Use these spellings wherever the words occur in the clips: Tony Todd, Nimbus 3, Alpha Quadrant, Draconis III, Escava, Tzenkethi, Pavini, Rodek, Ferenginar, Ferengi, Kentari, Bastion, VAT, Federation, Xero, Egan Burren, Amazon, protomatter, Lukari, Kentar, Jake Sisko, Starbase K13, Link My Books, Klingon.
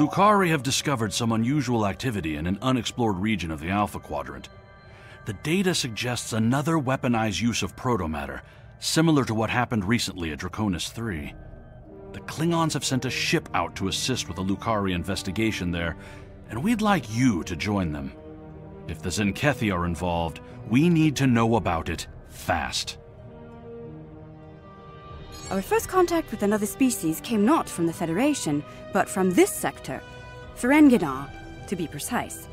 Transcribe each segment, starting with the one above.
Lukari have discovered some unusual activity in an unexplored region of the Alpha Quadrant. The data suggests another weaponized use of protomatter, similar to what happened recently at Draconis III. The Klingons have sent a ship out to assist with the Lukari investigation there, and we'd like you to join them. If the Tzenkethi are involved, we need to know about it fast. Our first contact with another species came not from the Federation, but from this sector, Ferenginar, to be precise.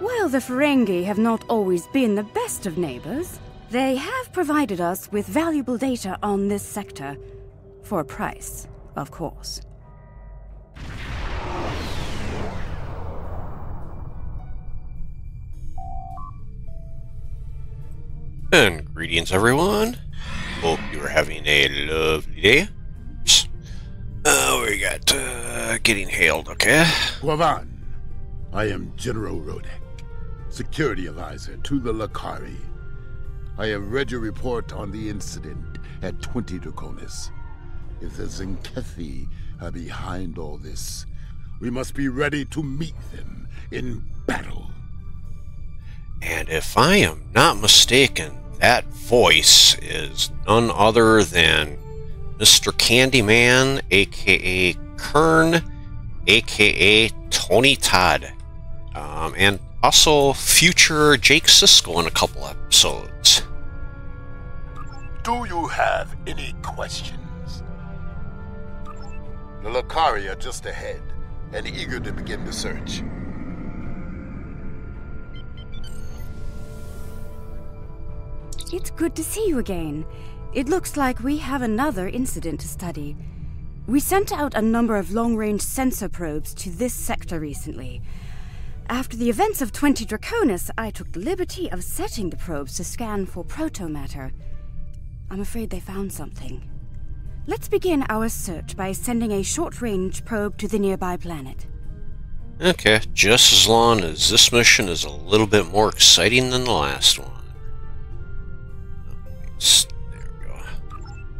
While the Ferengi have not always been the best of neighbors, they have provided us with valuable data on this sector. For a price, of course. And greetings, everyone. Hope you are having a lovely day. We got getting hailed, okay? Guavan, I am General Rodek, security advisor to the Lukari. I have read your report on the incident at 20 Draconis. If the Tzenkethi are behind all this, we must be ready to meet them in battle. And if I am not mistaken, that voice is none other than Mr. Candyman, aka Kern, aka Tony Todd, and also future Jake Sisko in a couple episodes. Do you have any questions? The Lukari are just ahead and eager to begin the search. It's good to see you again. It looks like we have another incident to study. We sent out a number of long-range sensor probes to this sector recently. After the events of 20 Draconis, I took the liberty of setting the probes to scan for protomatter. I'm afraid they found something. Let's begin our search by sending a short-range probe to the nearby planet. Okay, just as long as this mission is a little bit more exciting than the last one. There we go.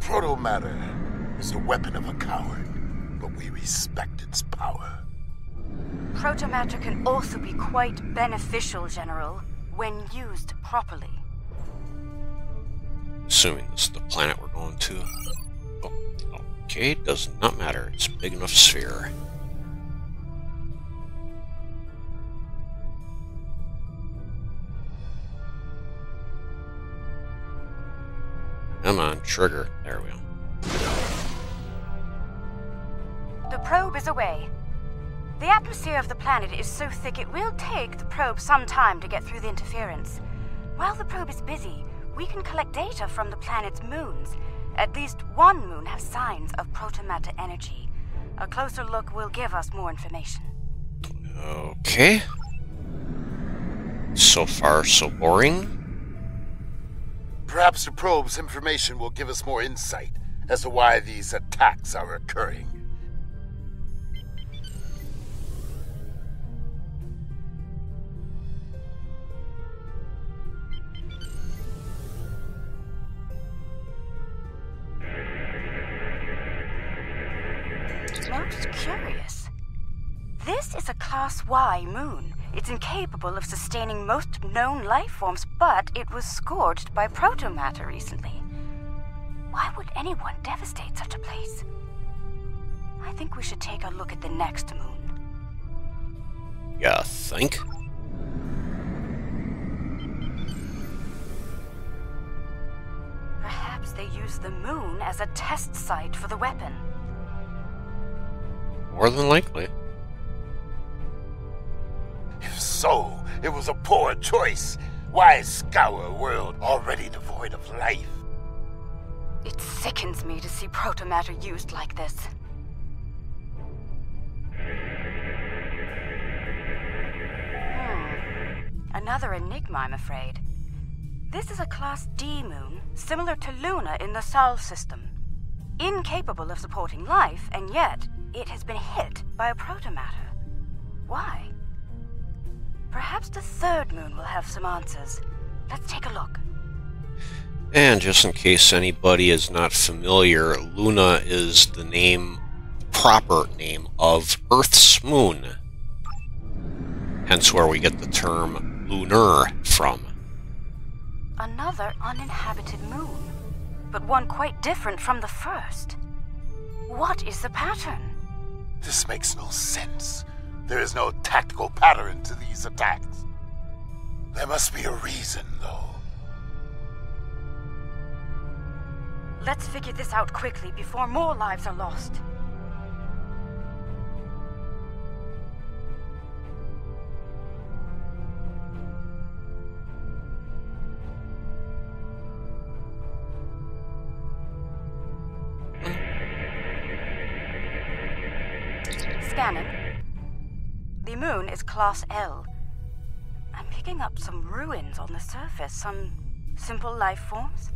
Protomatter is the weapon of a coward, but we respect its power. Protomatter can also be quite beneficial, General, when used properly. Assuming this is the planet we're going to. Oh, okay, does not matter. It's a big enough sphere. Come on, trigger. There we go. The probe is away. The atmosphere of the planet is so thick it will take the probe some time to get through the interference. While the probe is busy, we can collect data from the planet's moons. At least one moon has signs of protomatter energy. A closer look will give us more information. Okay. So far, so boring. Perhaps the probe's information will give us more insight as to why these attacks are occurring. Most curious. This is a Class Y moon. It's incapable of sustaining most known life forms, but it was scourged by protomatter recently. Why would anyone devastate such a place? I think we should take a look at the next moon. Yeah, think? Perhaps they used the moon as a test site for the weapon. More than likely. If so, it was a poor choice. Why scour a world already devoid of life? It sickens me to see protomatter used like this. Another enigma, I'm afraid. This is a Class D moon, similar to Luna in the Sol system. Incapable of supporting life, and yet it has been hit by a protomatter. Why? Perhaps the third moon will have some answers. Let's take a look. And just in case anybody is not familiar, Luna is the name proper name of Earth's moon. Hence where we get the term lunar from. Another uninhabited moon, but one quite different from the first. What is the pattern? This makes no sense. There is no tactical pattern to these attacks. There must be a reason, though. Let's figure this out quickly before more lives are lost. Scanning. The moon is Class L. I'm picking up some ruins on the surface, some simple life forms.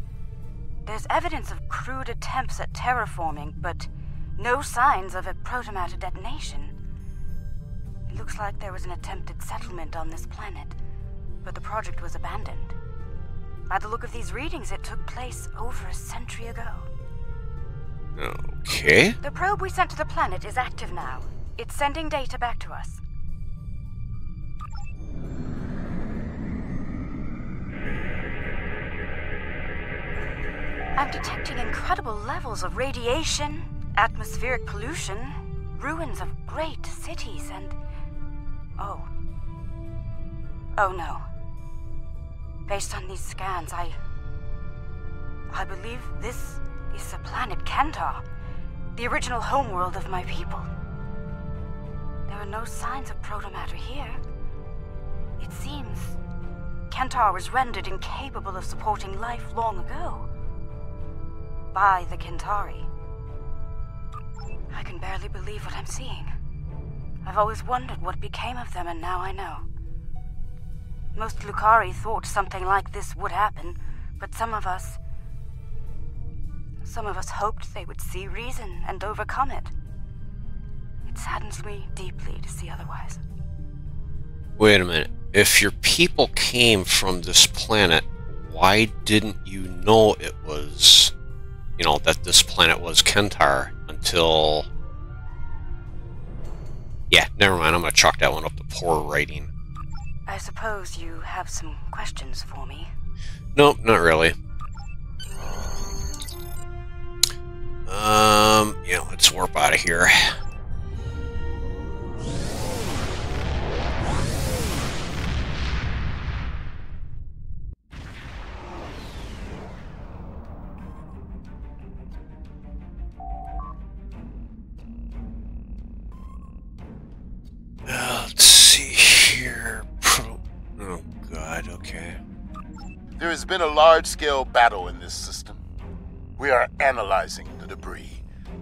There's evidence of crude attempts at terraforming, but no signs of a protomatter detonation. It looks like there was an attempted settlement on this planet, but the project was abandoned. By the look of these readings, it took place over a century ago. Okay. The probe we sent to the planet is active now. It's sending data back to us. I'm detecting incredible levels of radiation, atmospheric pollution, ruins of great cities, and... Oh no. Based on these scans, I believe this is the planet Kentar, the original homeworld of my people. There are no signs of protomatter here. It seems Kentar was rendered incapable of supporting life long ago by the Kentari. I can barely believe what I'm seeing. I've always wondered what became of them, and now I know. Most Lukari thought something like this would happen, but some of us hoped they would see reason and overcome it. It saddens me deeply to see otherwise. Wait a minute. If your people came from this planet, why didn't you know it was, you know, that this planet was Kentar until... Yeah, never mind. I'm going to chalk that one up to poor writing. I suppose you have some questions for me. Nope, not really. Yeah, let's warp out of here. Let's see here. Oh god, okay. There has been a large-scale battle in this system. We are analyzing the debris.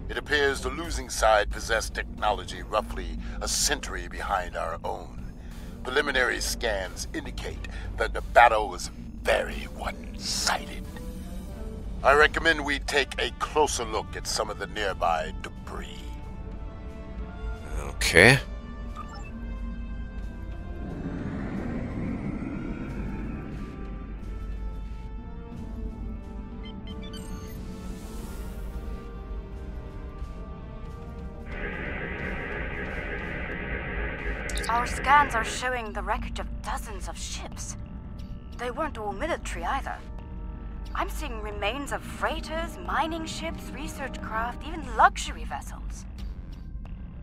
It appears the losing side possessed technology roughly a century behind our own. Preliminary scans indicate that the battle was very one-sided. I recommend we take a closer look at some of the nearby debris. Okay. Our scans are showing the wreckage of dozens of ships. They weren't all military either. I'm seeing remains of freighters, mining ships, research craft, even luxury vessels.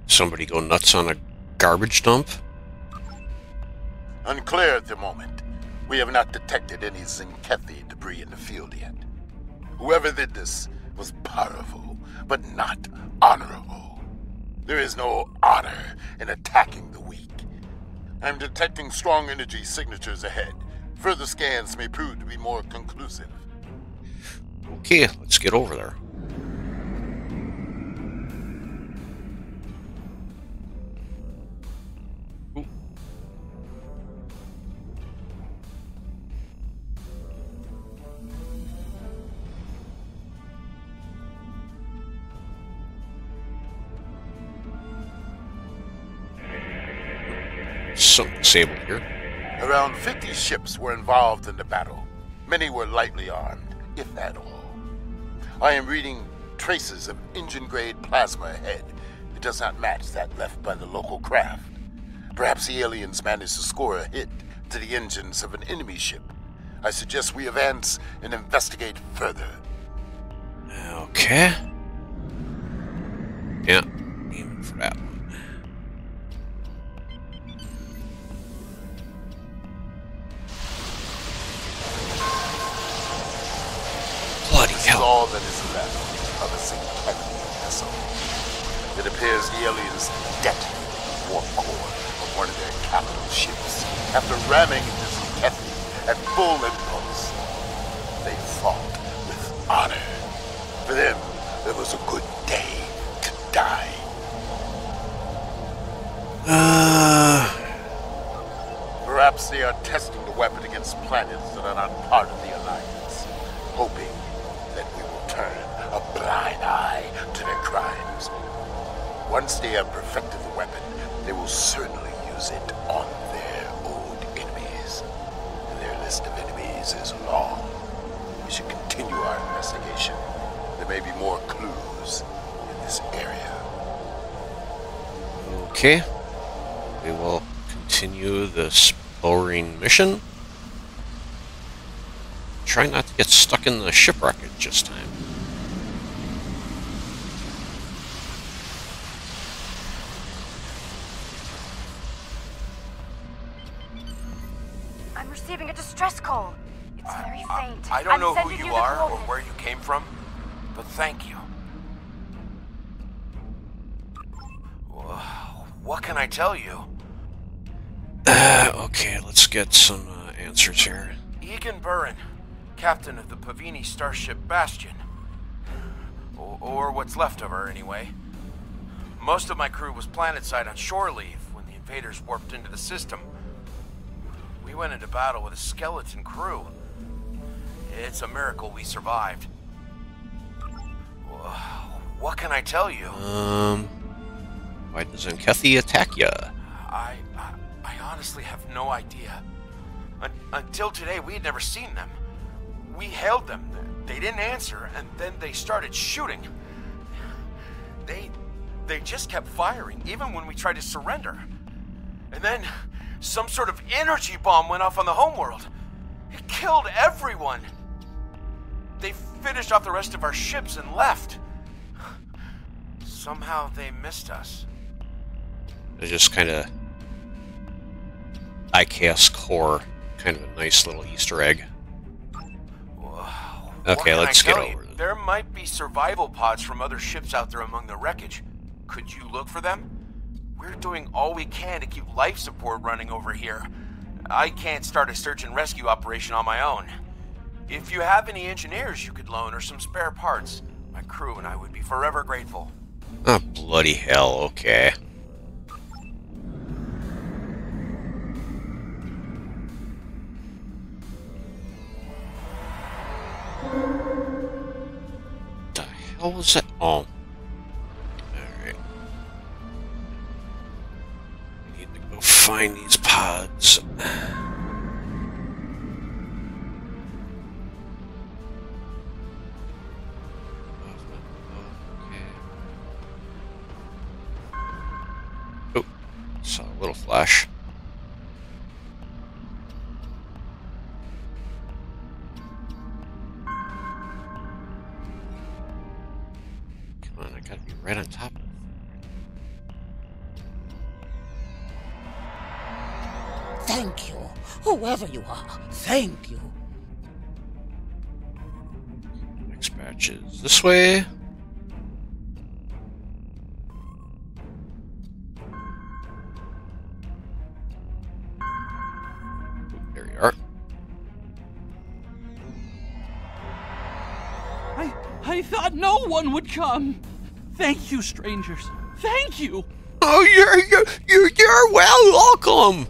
Somebody go nuts on a garbage dump? Unclear at the moment. We have not detected any Tzenkethi debris in the field yet. Whoever did this was powerful, but not honorable. There is no honor in attacking the weak. I'm detecting strong energy signatures ahead. Further scans may prove to be more conclusive. Okay, let's get over there. Ooh. Something disabled here. Around 50 ships were involved in the battle. Many were lightly armed, if at all. I am reading traces of engine-grade plasma ahead, does not match that left by the local craft. Perhaps the aliens managed to score a hit to the engines of an enemy ship. I suggest we advance and investigate further. Okay. Yeah, even for that one. Bloody hell. This is all that is left of a single enemy vessel. It appears the aliens detonated the warp core of one of their capital ships. After ramming into Tzenkethi at full impulse, they fought with honor. For them, it was a good day to die. Perhaps they are testing the weapon against planets that are not part of the Alliance, hoping that we will turn a blind eye to their crimes. Once they have perfected the weapon, they will certainly use it on their old enemies. And their list of enemies is long. We should continue our investigation. There may be more clues in this area. Okay. We will continue the exploring mission. Try not to get stuck in the shipwreckage this time. I'm receiving a distress call. It's very faint. I don't know who you are or where you came from. But thank you. What can I tell you? Okay, let's get some answers here. Egan Burren, captain of the Pavini starship Bastion. Or what's left of her, anyway. Most of my crew was planetside on shore leave when the invaders warped into the system. We went into battle with a skeleton crew. It's a miracle we survived. What can I tell you? Why does Tzenkethi attack ya? I honestly have no idea. Until today, we had never seen them. We hailed them. They didn't answer, and then they started shooting. They just kept firing, even when we tried to surrender. And then, some sort of energy bomb went off on the homeworld. It killed everyone. They finished off the rest of our ships and left. Somehow they missed us. They just kind of IKS core, kind of a nice little Easter egg. Whoa. Okay, let's get over it. There might be survival pods from other ships out there among the wreckage. Could you look for them? We're doing all we can to keep life support running over here. I can't start a search and rescue operation on my own. If you have any engineers you could loan or some spare parts, my crew and I would be forever grateful. Oh, bloody hell, okay. What the hell was that? Oh. Alright. I need to go find these pods. Little flash. Come on, I gotta be right on top of it. Thank you, whoever you are. Thank you. Next batch is this way. One would come. Thank you, strangers. Thank you. Oh, you're well welcome. Oh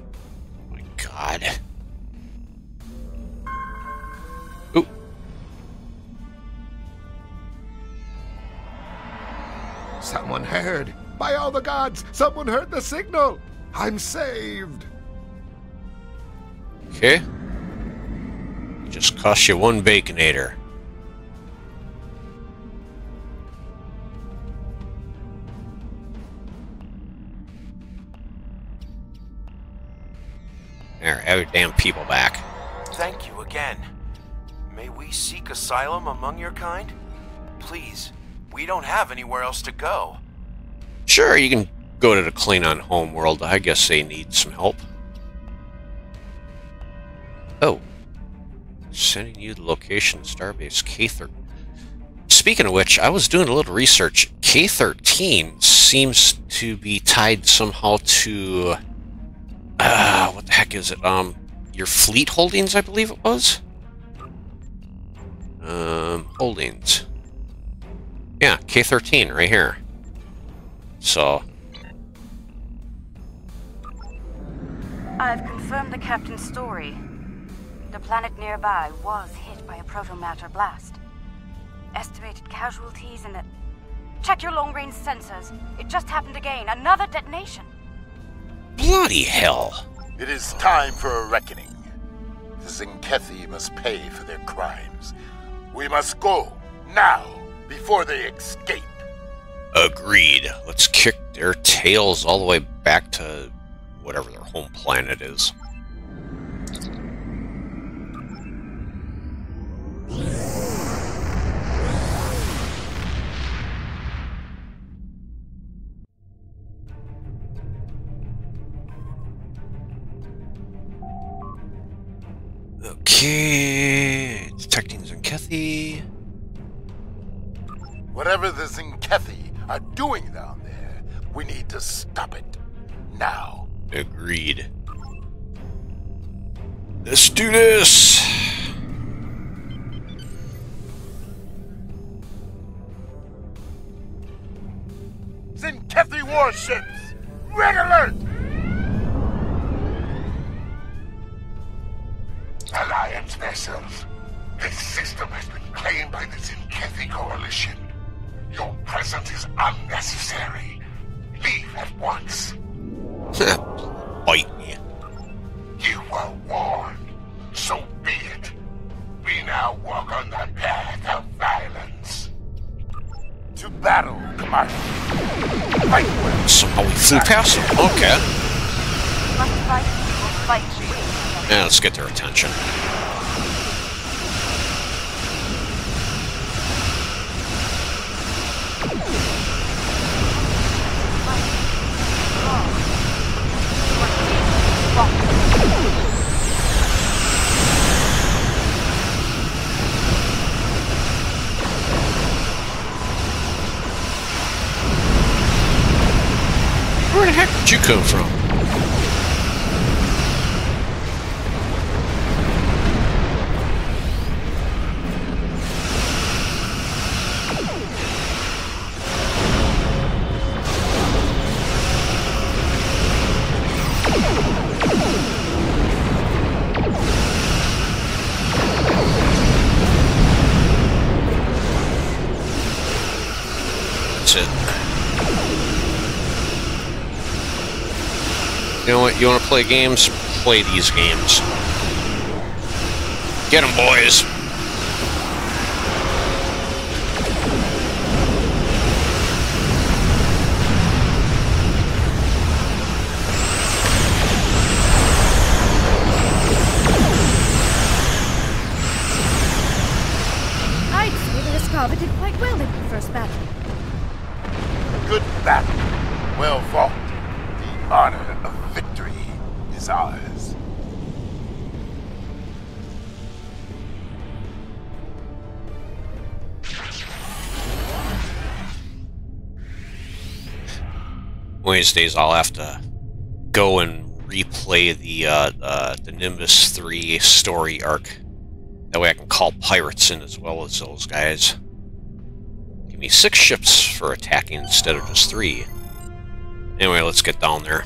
my God. Ooh. Someone heard. By all the gods, someone heard the signal. I'm saved. Okay. Just cost you one baconator. There, have your damn people back. Thank you again. May we seek asylum among your kind? Please, we don't have anywhere else to go. Sure, you can go to the Klingon homeworld. I guess they need some help. Oh. Sending you the location, Starbase K13. Speaking of which, I was doing a little research. K13 seems to be tied somehow to... what the heck is it? Your fleet holdings, I believe it was? Holdings. Yeah, K13 right here. So... I've confirmed the captain's story. The planet nearby was hit by a protomatter blast. Estimated casualties in it. Check your long-range sensors. It just happened again. Another detonation. Bloody hell. It is time for a reckoning. The Tzenkethi must pay for their crimes. We must go now before they escape. Agreed. Let's kick their tails all the way back to whatever their home planet is. Okay, detecting Tzenkethi. Whatever the Tzenkethi are doing down there, we need to stop it now. Agreed. Let's do this. Tzenkethi warships, red alert! Alliance vessels. This system has been claimed by the Tzenkethi Coalition. Your presence is unnecessary. Leave at once. Bite me. You were warned. So be it. We now walk on the path of violence. To battle, Commander. Fight well. Somehow we flew past them. Okay. Fight. Yeah, let's get their attention. Where the heck did you come from? You know what? You want to play games? Play these games. Get them, boys! I'd say the Escava did quite well in the first battle. Good battle. Well fought. The honor of victory is ours. Wednesdays, I'll have to go and replay the Nimbus 3 story arc. That way, I can call pirates in as well as those guys. Give me 6 ships for attacking instead of just 3. Anyway, let's get down there.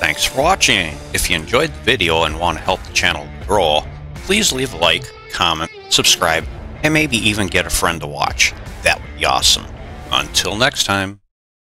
Thanks for watching! If you enjoyed the video and want to help the channel grow, please leave a like, comment, subscribe, and maybe even get a friend to watch. That would be awesome. Until next time.